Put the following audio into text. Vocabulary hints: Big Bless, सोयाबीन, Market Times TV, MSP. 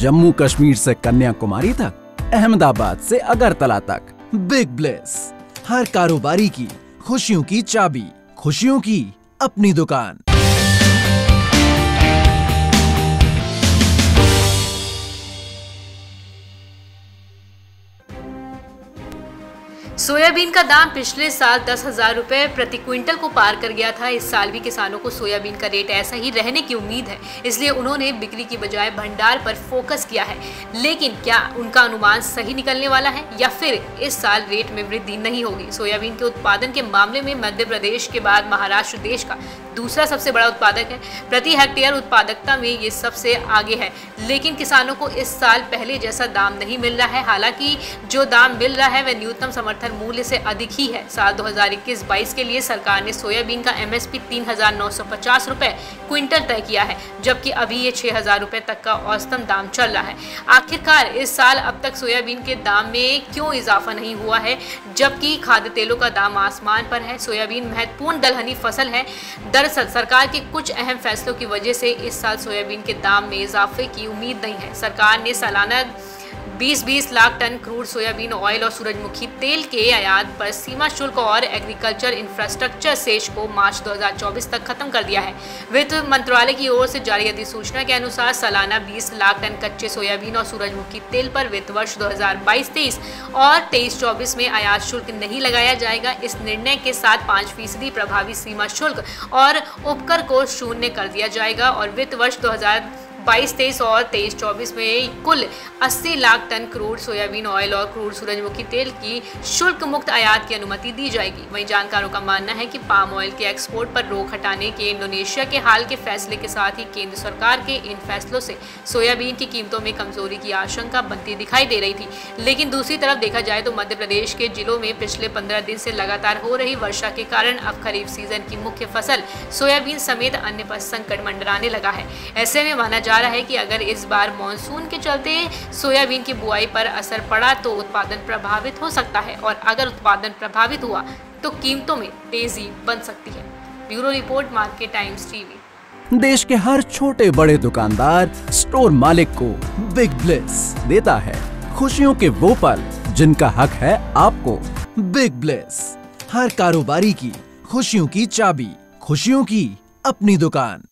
जम्मू कश्मीर से कन्याकुमारी तक, अहमदाबाद से अगरतला तक। बिग ब्लेस, हर कारोबारी की खुशियों की चाबी, खुशियों की अपनी दुकान। सोयाबीन का दाम पिछले साल 10,000 रुपये प्रति क्विंटल को पार कर गया था। इस साल भी किसानों को सोयाबीन का रेट ऐसा ही रहने की उम्मीद है, इसलिए उन्होंने बिक्री की बजाय भंडार पर फोकस किया है। लेकिन क्या उनका अनुमान सही निकलने वाला है या फिर इस साल रेट में वृद्धि नहीं होगी? सोयाबीन के उत्पादन के मामले में मध्य प्रदेश के बाद महाराष्ट्र देश का दूसरा सबसे बड़ा उत्पादक है। प्रति हेक्टेयर उत्पादकता में ये सबसे आगे है, लेकिन किसानों को इस साल पहले जैसा दाम नहीं मिल रहा है। हालांकि जो दाम मिल रहा है वह न्यूनतम समर्थन मूल्य से अधिक ही है। साल 2021-22 के लिए सरकार ने सोयाबीन का MSP 3,950 रुपये क्विंटल तय किया है, जबकि अभी ये 6,000 रुपये तक का औसतन दाम चल रहा है। आखिरकार इस साल अब तक सोयाबीन के दाम में क्यों इजाफा नहीं हुआ है, जबकि खाद्य तेलों का दाम आसमान पर है? सोयाबीन महत्वपूर्ण दलहनी फसल है। दरअसल सरकार के कुछ अहम फैसलों की वजह से इस साल सोयाबीन के दाम में इजाफे की उम्मीद नहीं है। सरकार ने सालाना 20-20 lakh ton crude सोयाबीन oil और सूरजमुखी तेल के आयात पर सीमा शुल्क और एग्रीकल्चर इंफ्रास्ट्रक्चर सेस को मार्च 2024 तक खत्म कर दिया है। वित्त मंत्रालय की ओर से जारी अधिसूचना के अनुसार सालाना 20 लाख टन कच्चे सोयाबीन और सूरजमुखी तेल पर वित्त वर्ष 2022-23 और 23-24 में आयात शुल्क नहीं लगाया जाएगा। इस निर्णय के साथ 5% प्रभावी सीमा शुल्क और उपकर को शून्य कर दिया जाएगा और वित्त वर्ष 2022-23 और 23-24 में कुल 80 lakh ton crude सोयाबीन oil और क्रूड सूरजमुखी तेल की शुल्क मुक्त आयात की अनुमति दी जाएगी। वहीं जानकारों का मानना है कि पाम ऑयल के एक्सपोर्ट पर रोक हटाने के इंडोनेशिया के हाल के फैसले के साथ ही केंद्र सरकार के इन फैसलों से सोयाबीन की कीमतों में कमजोरी की आशंका बनती दिखाई दे रही थी। लेकिन दूसरी तरफ देखा जाए तो मध्य प्रदेश के जिलों में पिछले 15 दिन से लगातार हो रही वर्षा के कारण अब खरीफ सीजन की मुख्य फसल सोयाबीन समेत अन्य पर संकट मंडराने लगा है। ऐसे में माना जा रहा है कि अगर इस बार मॉनसून के चलते सोयाबीन की बुआई पर असर पड़ा तो उत्पादन प्रभावित हो सकता है, और अगर उत्पादन प्रभावित हुआ तो कीमतों में तेजी बन सकती है। Bureau report, market Times TV. देश के हर छोटे बड़े दुकानदार, स्टोर मालिक को बिग ब्लेस देता है खुशियों के वो पल जिनका हक है आपको। बिग ब्लेस, हर कारोबारी की खुशियों की चाबी, खुशियों की अपनी दुकान।